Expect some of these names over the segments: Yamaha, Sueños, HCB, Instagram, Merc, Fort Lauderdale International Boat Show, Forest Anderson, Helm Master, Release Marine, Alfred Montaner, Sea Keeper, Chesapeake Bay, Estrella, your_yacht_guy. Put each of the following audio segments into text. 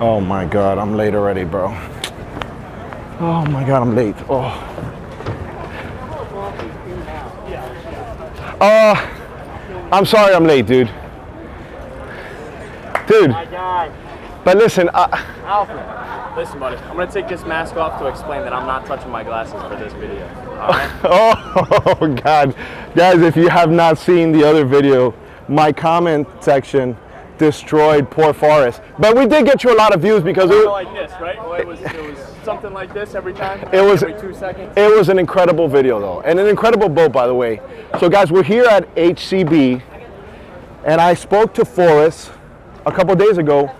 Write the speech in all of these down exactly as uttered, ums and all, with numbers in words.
Oh my God, I'm late already, bro. Oh my God, I'm late. Oh. Uh, I'm sorry I'm late, dude. Dude. I died. But listen, I... Alfred, listen, buddy. I'm going to take this mask off to explain that I'm not touching my glasses for this video. All right? Oh, God. Guys, if you have not seen the other video, my comment section destroyed poor Forest. But we did get you a lot of views because it was like this, right? Well, it, was, it was something like this every time. It was every two seconds. It was an incredible video though, and an incredible boat, by the way. So guys, we're here at H C B, and I spoke to Forest a couple of days ago.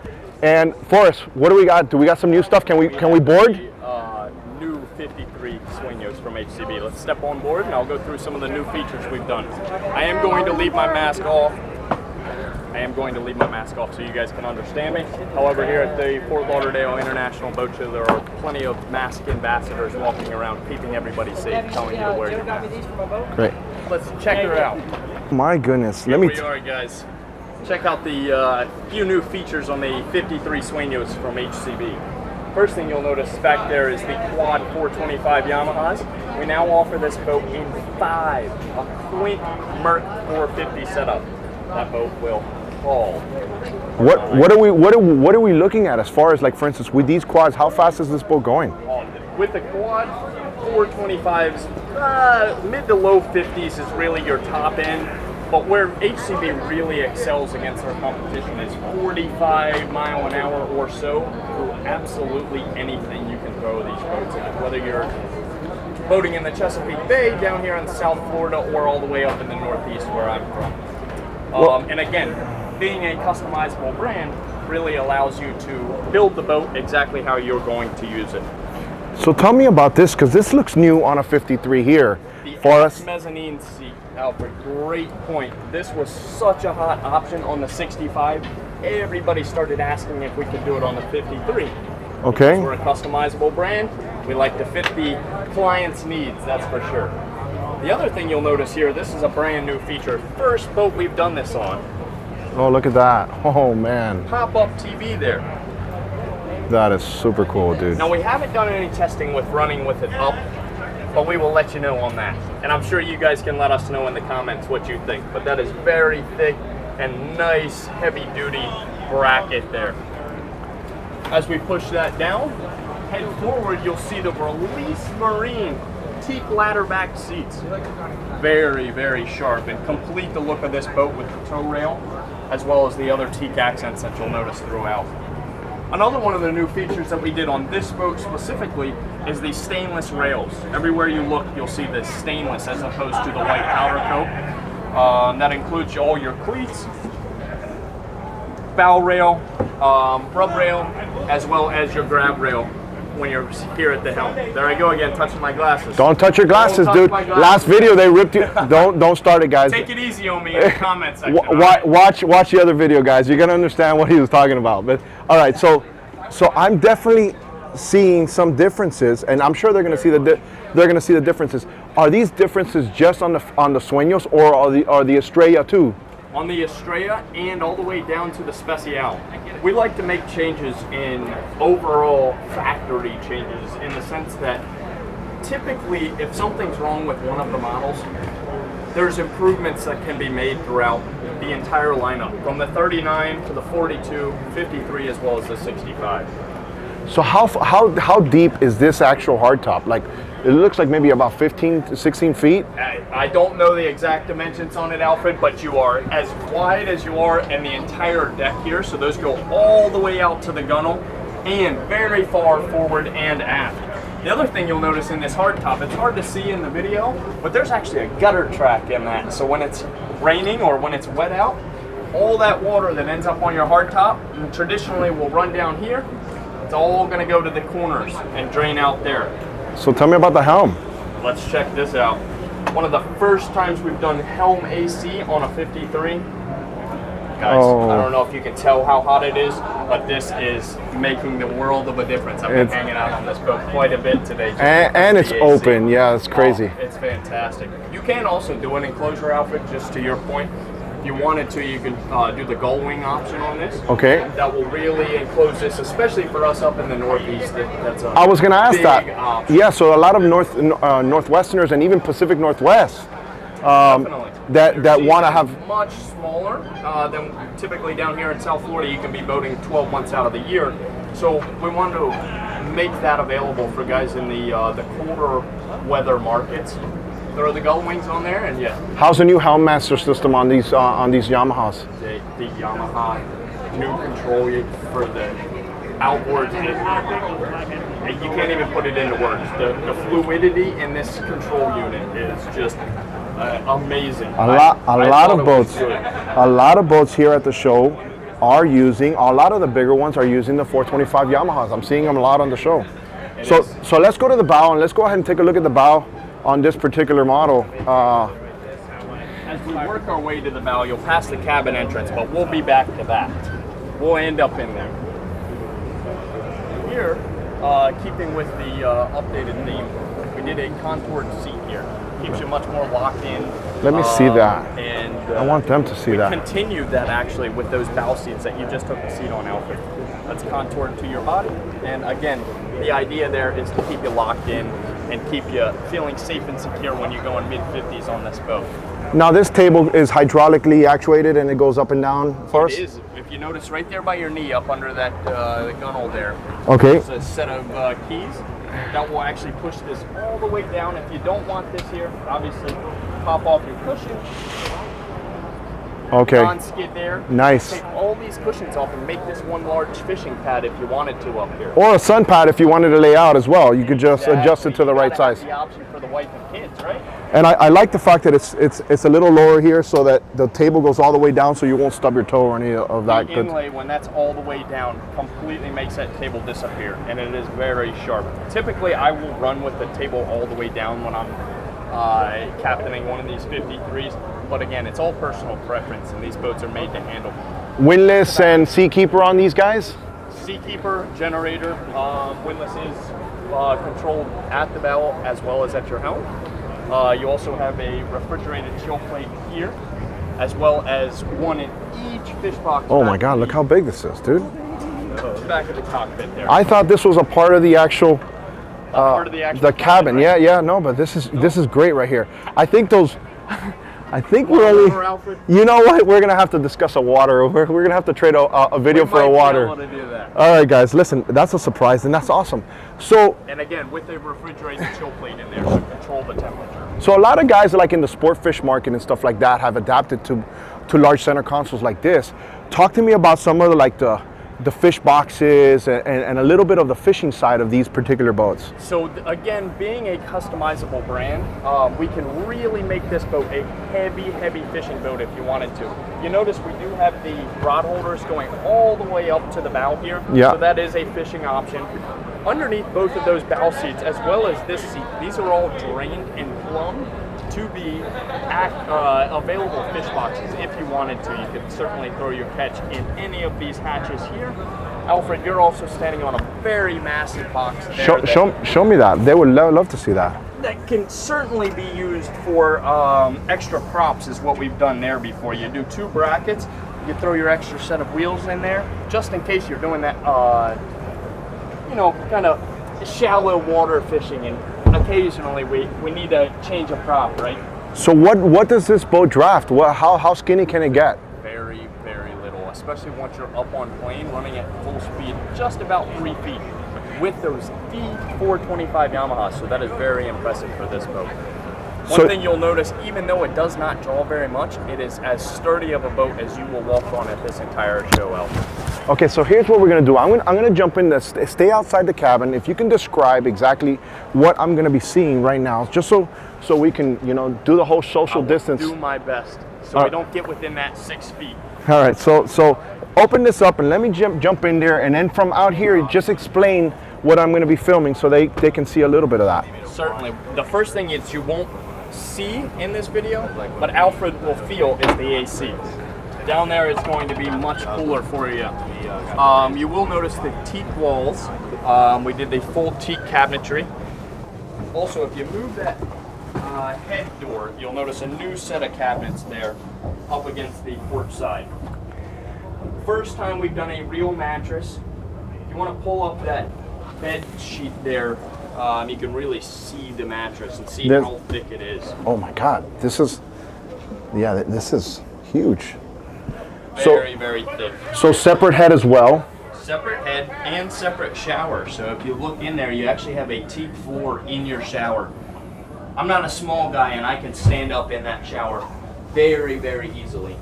And Forest, what do we got? Do we got some new stuff? Can we can we board? Uh, new fifty-three Sueños from H C B. Let's step on board, and I'll go through some of the new features we've done. I am going to leave my mask off. I am going to leave my mask off so you guys can understand me. However, here at the Fort Lauderdale International Boat Show, there are plenty of mask ambassadors walking around, keeping everybody safe, telling you to wear your mask. Great. Let's check her out. My goodness. Here Let me we are, guys. Check out the uh, few new features on the fifty-three Sueños from H C B. First thing you'll notice back there is the quad four twenty-five Yamahas. We now offer this boat in five, a quick Merc four fifty setup. That boat will haul. What what are we what are what are we looking at as far as, like, for instance, with these quads? How fast is this boat going? With the quad four twenty-fives, uh, mid to low fifties is really your top end. But where H C B really excels against our competition is forty-five mile an hour or so through absolutely anything you can throw these boats at. Whether you're boating in the Chesapeake Bay, down here in South Florida, or all the way up in the Northeast where I'm from. Um, and again, being a customizable brand really allows you to build the boat exactly how you're going to use it. So tell me about this, because this looks new on a fifty-three here. The Forest mezzanine seat, Alfred, great point. This was such a hot option on the sixty-five. Everybody started asking if we could do it on the fifty-three. Okay. Because we're a customizable brand. We like to fit the client's needs, that's for sure. The other thing you'll notice here, this is a brand new feature. First boat we've done this on. Oh, look at that. Oh, man. Pop-up T V there. That is super cool, dude. Now, we haven't done any testing with running with it up, but we will let you know on that. And I'm sure you guys can let us know in the comments what you think. But that is very thick and nice, heavy-duty bracket there. As we push that down, head forward, you'll see the Release Marine teak ladder back seats. Very, very sharp, and complete the look of this boat with the tow rail, as well as the other teak accents that you'll notice throughout. Another one of the new features that we did on this boat specifically is the stainless rails. Everywhere you look, you'll see this stainless as opposed to the white powder coat. Um, that includes all your cleats, bow rail, um, rub rail, as well as your grab rail. When you're here at the helm. There I go again, touching my glasses. Don't touch your glasses, touch dude. Glasses. Last video they ripped you. Don't don't start it, guys. Take it easy on me in the comments section. Right? Watch watch the other video, guys. You're gonna understand what he was talking about. But all right, so so I'm definitely seeing some differences, and I'm sure they're gonna see the di they're gonna see the differences. Are these differences just on the on the Sueños, or are the are the Estrella too? On the Estrella and all the way down to the Special. We like to make changes in overall factory changes, in the sense that typically if something's wrong with one of the models, there's improvements that can be made throughout the entire lineup, from the thirty-nine to the forty-two, fifty-three, as well as the sixty-five. So how, how, how deep is this actual hardtop? Like, it looks like maybe about fifteen to sixteen feet. I, I don't know the exact dimensions on it, Alfred, but you are as wide as you are in the entire deck here. So those go all the way out to the gunnel and very far forward and aft. The other thing you'll notice in this hardtop, it's hard to see in the video, but there's actually a gutter track in that. So when it's raining or when it's wet out, all that water that ends up on your hardtop traditionally will run down here. It's all going to go to the corners and drain out there. So tell me about the helm. Let's check this out. One of the first times we've done helm A C on a fifty-three. Guys, oh. I don't know if you can tell how hot it is, but this is making the world of a difference. I've been it's, hanging out on this boat quite a bit today. And, and it's A C. Open, yeah, it's crazy. Oh, it's fantastic. You can also do an enclosure, Alfred, just to your point. If you wanted to, you could uh, do the gull wing option on this. Okay. That will really enclose this, especially for us up in the Northeast. That, that's a I was going to ask that. Option. Yeah, so a lot of North uh, Northwesterners and even Pacific Northwest um, that, that want to have... much smaller uh, than typically down here in South Florida. You can be boating twelve months out of the year. So we wanted to make that available for guys in the, uh, the colder weather markets. Throw the gull wings on there, and yeah. How's the new Helm Master system on these uh, on these Yamahas? The, the Yamaha new control for the outboards. You can't even put it into words. The, the fluidity in this control unit is just uh, amazing. A lot, a I, lot I of boats, a lot of boats here at the show are using. A lot of the bigger ones are using the four twenty-five Yamahas. I'm seeing them a lot on the show. It so, is. so let's go to the bow and let's go ahead and take a look at the bow on this particular model. Uh, As we work our way to the bow, you'll pass the cabin entrance, but we'll be back to that. We'll end up in there. Here, uh, keeping with the uh, updated theme, we did a contoured seat here. Keeps you much more locked in. Let me uh, see that. And uh, I want them to see we that. We continued that actually with those bow seats that you just took the seat on, Alfred. That's contoured to your body. And again, the idea there is to keep you locked in and keep you feeling safe and secure when you go in mid fifties on this boat. Now this table is hydraulically actuated and it goes up and down for us? It is. If you notice right there by your knee up under that uh, the gunnel there, okay, there's a set of uh, keys that will actually push this all the way down. If you don't want this here, obviously pop off your cushion. Okay. Non-skid there. Nice. Take all these cushions off and make this one large fishing pad if you wanted to up here. Or a sun pad if you wanted to lay out as well. You could just exactly. adjust it to the right size. The option for the wife and kids, right? And I, I like the fact that it's it's it's a little lower here so that the table goes all the way down so you won't stub your toe or any of that. The inlay, when that's all the way down, completely makes that table disappear, and it is very sharp. Typically, I will run with the table all the way down when I'm uh, captaining one of these fifty-threes. But again, it's all personal preference, and these boats are made to handle. Windlass and Sea Keeper on these guys? Sea Keeper, generator, uh, windlass is uh, controlled at the bow as well as at your helm. Uh, you also have a refrigerated chill plate here, as well as one in each fish box. Oh my God, look how big this is, dude. Uh, back of the cockpit there. I thought this was a part of the actual, uh, part of the, actual the cabin. Right? Yeah, yeah, no, but this is, no. this is great right here. I think those... I think water we're only, you know what, we're going to have to discuss a water over. We're going to have to trade a, a video we for a water. Be able to do that. All right, guys, listen, that's a surprise, and that's awesome. So, and again, with a refrigerated chill plate in there to control the temperature. So a lot of guys like in the sport fish market and stuff like that have adapted to, to large center consoles like this. Talk to me about some of the, like the, the fish boxes and, and a little bit of the fishing side of these particular boats. So again, being a customizable brand, um, we can really make this boat a heavy, heavy fishing boat if you wanted to. You notice we do have the rod holders going all the way up to the bow here. Yeah. So that is a fishing option. Underneath both of those bow seats, as well as this seat, these are all drained and plumbed to be act, uh, available fish boxes. If you wanted to, you could certainly throw your catch in any of these hatches here. Alfred, you're also standing on a very massive box there. Show, that, show, show me that. They would lo love to see that. That can certainly be used for um, extra props is what we've done there before. You do two brackets, you throw your extra set of wheels in there, just in case you're doing that, uh, you know, kind of shallow water fishing. And occasionally we, we need to change a prop, right? So what what does this boat draft? What, how, how skinny can it get? Very, very little, especially once you're up on plane, running at full speed, just about three feet with those D four twenty-five Yamahas. So that is very impressive for this boat. One so, thing you'll notice, even though it does not draw very much, it is as sturdy of a boat as you will walk on at this entire show, Alfred. Okay, so here's what we're gonna do. I'm gonna, I'm gonna jump in, this, stay outside the cabin. If you can describe exactly what I'm gonna be seeing right now, just so so we can, you know, do the whole social I will distance. do my best, so All we right. don't get within that six feet. All right, so so open this up and let me jump jump in there, and then from out here, just explain what I'm gonna be filming so they, they can see a little bit of that. Certainly, the first thing is you won't see in this video, but Alfred will feel is the A C. Down there it's going to be much cooler for you. Um, you will notice the teak walls. Um, we did the full teak cabinetry. Also, if you move that uh, head door, you'll notice a new set of cabinets there up against the port side. First time we've done a real mattress. If you want to pull up that bed sheet there, um, you can really see the mattress and see There's, how thick it is. Oh my God, this is, yeah, this is huge. Very, so, very thick. So separate head as well. Separate head and separate shower. So if you look in there, you actually have a teak floor in your shower. I'm not a small guy and I can stand up in that shower very, very easily.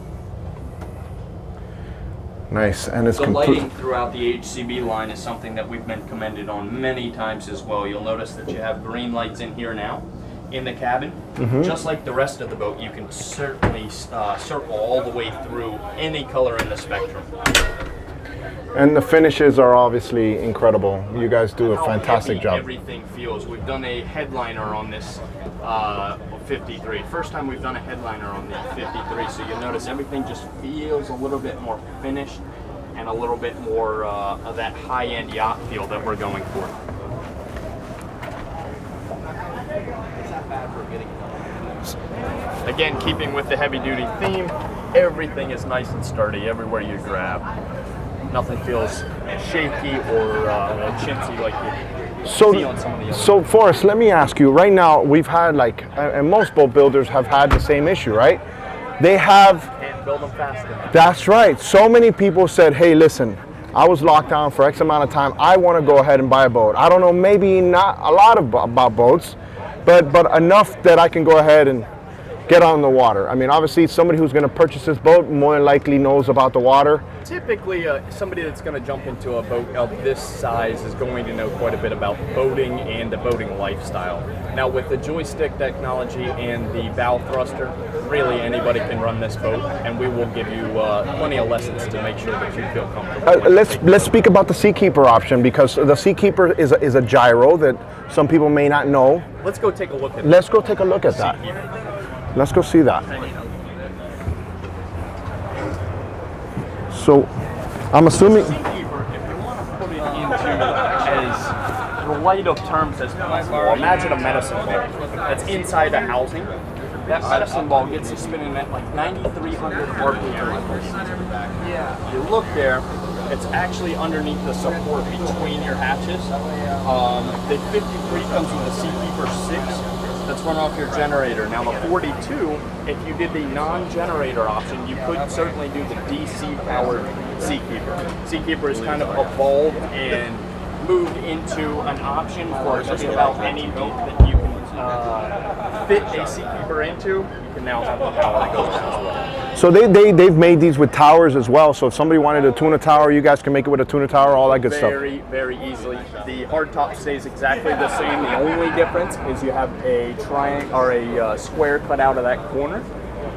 Nice. And it's the lighting throughout the H C B line is something that we've been commended on many times as well. You'll notice that you have green lights in here now in the cabin. Mm-hmm. Just like the rest of the boat, you can certainly uh, circle all the way through any color in the spectrum. And the finishes are obviously incredible. You guys do a fantastic job. Everything feels. We've done a headliner on this uh, fifty-three. First time we've done a headliner on the fifty-three, so you'll notice everything just feels a little bit more finished and a little bit more uh, of that high-end yacht feel that we're going for. Again, keeping with the heavy-duty theme, everything is nice and sturdy everywhere you grab. Nothing feels shaky or uh, chintzy like you so, see on some of the others. So Forrest, let me ask you, right now we've had like, and most boat builders have had the same issue, right? They have... Can't build them fast enough. That's right. So many people said, hey, listen, I was locked down for X amount of time. I want to go ahead and buy a boat. I don't know, maybe not a lot of, about boats, but, but enough that I can go ahead and get on the water. I mean, obviously somebody who's going to purchase this boat more than likely knows about the water. Typically, uh, somebody that's going to jump into a boat of this size is going to know quite a bit about boating and the boating lifestyle. Now, with the joystick technology and the bow thruster, really anybody can run this boat, and we will give you uh, plenty of lessons to make sure that you feel comfortable. Uh, let's let's speak about the Sea Keeper option, because the Sea Keeper is a, is a gyro that some people may not know. Let's go take a look at that. Let's go take a look at that. Let's go see that. So, I'm assuming... Sea Keeper, if you want to put it into as polite of terms as possible, imagine a medicine ball that's inside the housing. That medicine ball gets you spinning at like ninety-three hundred R P M. You look there, it's actually underneath the support between your hatches. Um, the fifty-three comes with the Sea Keeper six. That's run off your generator. Now the forty-two, if you did the non-generator option, you could certainly do the D C-powered Sea Keeper. Sea Keeper is kind of evolved and moved into an option for just about any boat that you can uh, fit a Sea Keeper into. You can now have the power that goes as well. So they, they, they've made these with towers as well, so if somebody wanted a tuna tower, you guys can make it with a tuna tower, all that good stuff. Very, very easily. The hardtop stays exactly the same. The only difference is you have a triangle or a uh, square cut out of that corner,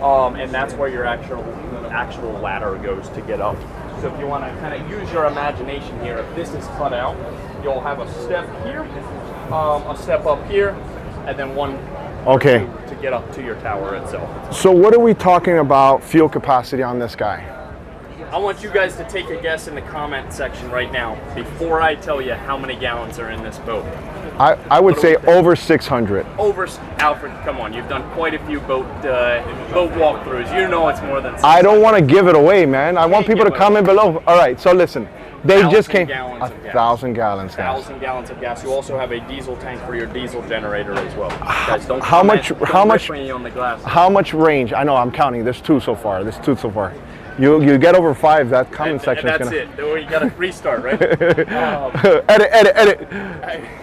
um, and that's where your actual actual ladder goes to get up. So if you want to kind of use your imagination here, if this is cut out, you'll have a step here, um, a step up here, and then one okay to, to get up to your tower itself. So what are we talking about fuel capacity on this guy? I want you guys to take a guess in the comment section right now before I tell you how many gallons are in this boat. I, I would say over six hundred. Over, Alfred, come on. You've done quite a few boat uh, boat walkthroughs. You know it's more than six hundred. I don't want to give it away, man. I want people to comment below. All right, so listen. They just came. A thousand gallons. A thousand gallons of gas. You also have a diesel tank for your diesel generator as well. Guys, don't how much? How much? On the glass. How much range? I know. I'm counting. There's two so far. There's two so far. You, you get over five, that comment section is gonna... That's it. We got to restart, right? um, edit, edit, edit.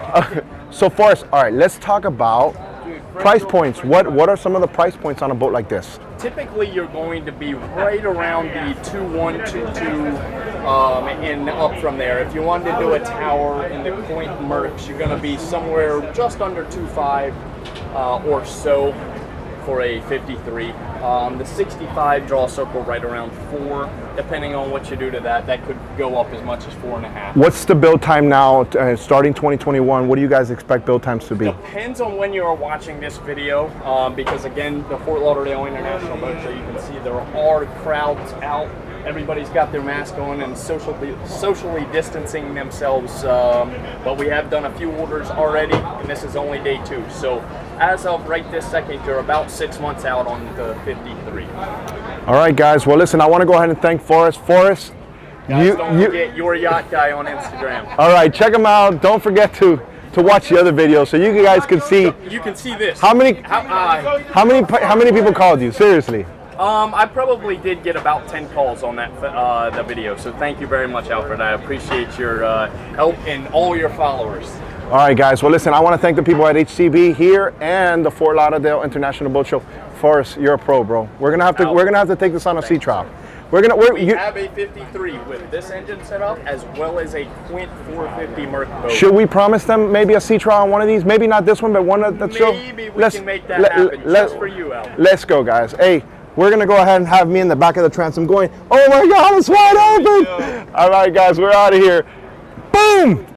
uh, so Forrest, all right, let's talk about Dude, price points. What, what are some of the price points on a boat like this? Typically, you're going to be right around the two one, two two um, and up from there. If you wanted to do a tower in the Point Mercs, you're going to be somewhere just under two five uh, or so for a fifty-three. Um, the sixty-five draw circle right around four, depending on what you do to that. That could go up as much as four and a half. What's the build time now, uh, starting twenty twenty-one? What do you guys expect build times to be? Depends on when you are watching this video, um, because again, the Fort Lauderdale International Boat Show, you can see there are crowds out Everybody's got their mask on and socially, socially distancing themselves, um, but we have done a few orders already, and this is only day two. So as of right this second, you're about six months out on the fifty-three. All right, guys. Well, listen, I want to go ahead and thank Forrest. Forrest, guys, you, don't you, forget Your Yacht Guy on Instagram. All right, check him out. Don't forget to to watch the other video so you guys can see. You can see this. How many? How, uh, how many? How many people called you? Seriously. Um, I probably did get about ten calls on that uh, the video, so thank you very much, Alfred. I appreciate your uh, help and all your followers. All right, guys. Well, listen, I want to thank the people at H C B here and the Fort Lauderdale International Boat Show. Forrest, you're a pro, bro. We're gonna have to. We're gonna have to take this on a sea trial. We're gonna. We're, we you, have a fifty-three with this engine set up, as well as a Quint four fifty Merc boat. Should we promise them maybe a sea trial on one of these? Maybe not this one, but one of the show. Maybe we let's, can make that let, happen let, just let, for you, Alfred. Let's go, guys. Hey. We're gonna go ahead and have me in the back of the transom going, oh my God, it's wide open. All right, guys, we're out of here. Boom.